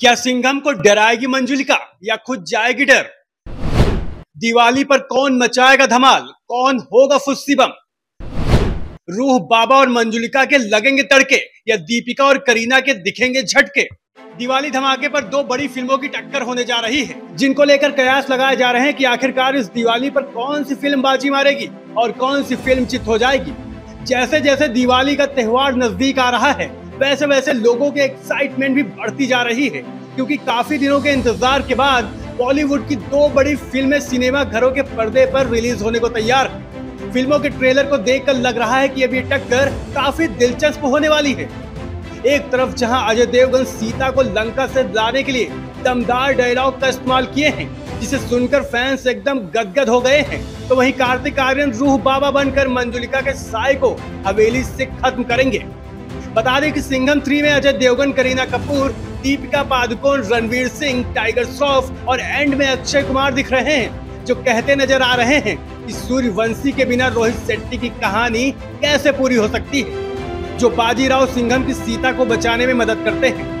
क्या सिंघम को डराएगी मंजुलिका या खुद जाएगी डर? दिवाली पर कौन मचाएगा धमाल, कौन होगा फुस्सी बम? रूह बाबा और मंजुलिका के लगेंगे तड़के या दीपिका और करीना के दिखेंगे झटके? दिवाली धमाके पर दो बड़ी फिल्मों की टक्कर होने जा रही है, जिनको लेकर कयास लगाए जा रहे हैं कि आखिरकार इस दिवाली पर कौन सी फिल्म बाजी मारेगी और कौन सी फिल्म चित हो जाएगी। जैसे जैसे दिवाली का त्यौहार नजदीक आ रहा है, वैसे वैसे लोगों की एक्साइटमेंट भी बढ़ती जा रही है, क्योंकि काफी दिनों के इंतजार के बाद बॉलीवुड की दो बड़ी फिल्में सिनेमा घरों के पर्दे पर रिलीज होने को तैयार है। फिल्मों के ट्रेलर को देखकर लग रहा है कि अब ये टक्कर काफी दिलचस्प होने वाली है। एक तरफ जहां अजय देवगन सीता को लंका से लाने के लिए दमदार डायलॉग का इस्तेमाल किए हैं, जिसे सुनकर फैंस एकदम गदगद हो गए हैं, तो वहीं कार्तिक आर्यन रूह बाबा बनकर मंजुलिका के साय को हवेली से खत्म करेंगे। बता दें कि सिंघम 3 में अजय देवगन, करीना कपूर, दीपिका पादुकोण, रणवीर सिंह, टाइगर श्रॉफ और एंड में अक्षय कुमार दिख रहे हैं, जो कहते नजर आ रहे हैं कि सूर्यवंशी के बिना रोहित शेट्टी की कहानी कैसे पूरी हो सकती है, जो बाजीराव सिंघम की सीता को बचाने में मदद करते हैं।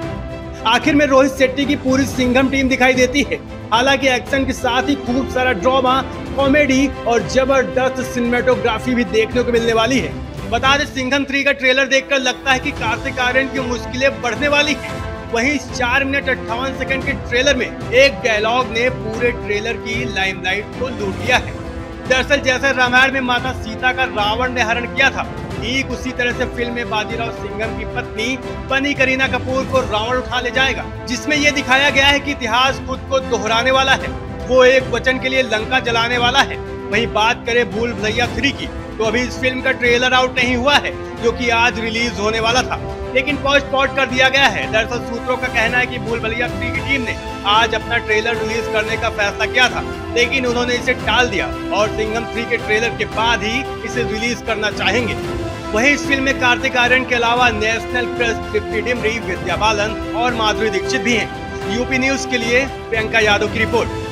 आखिर में रोहित शेट्टी की पूरी सिंघम टीम दिखाई देती है। हालांकि एक्शन के साथ ही खूब सारा ड्रामा, कॉमेडी और जबरदस्त सिनेमेटोग्राफी भी देखने को मिलने वाली है। बता दें, सिंघम 3 का ट्रेलर देखकर लगता है कि कार्तिक आर्यन की मुश्किलें बढ़ने वाली है। वहीं 4 मिनट 58 सेकंड के ट्रेलर में एक डायलॉग ने पूरे ट्रेलर की लाइमलाइट को लूट लिया है। दरअसल जैसे रामायण में माता सीता का रावण ने हरण किया था, ठीक उसी तरह से फिल्म में बाजीराव सिंघम की पत्नी बनी करीना कपूर को रावण उठा ले जाएगा, जिसमें ये दिखाया गया है कि इतिहास खुद को दोहराने वाला है। वो एक वचन के लिए लंका जलाने वाला है। वहीं बात करें भूल भुलैया 3 की, तो अभी इस फिल्म का ट्रेलर आउट नहीं हुआ है, जो कि आज रिलीज होने वाला था, लेकिन पोस्टपोन कर दिया गया है। दरअसल सूत्रों का कहना है कि भूल भुलैया 3 की टीम ने आज अपना ट्रेलर रिलीज करने का फैसला किया था, लेकिन उन्होंने इसे टाल दिया और सिंघम 3 के ट्रेलर के बाद ही इसे रिलीज करना चाहेंगे। वहीं इस फिल्म में कार्तिक आर्यन के अलावा नेशनल प्रेस डिप्टी डिमरी, विद्या बालन और माधुरी दीक्षित भी हैं। यूपी न्यूज के लिए प्रियंका यादव की रिपोर्ट।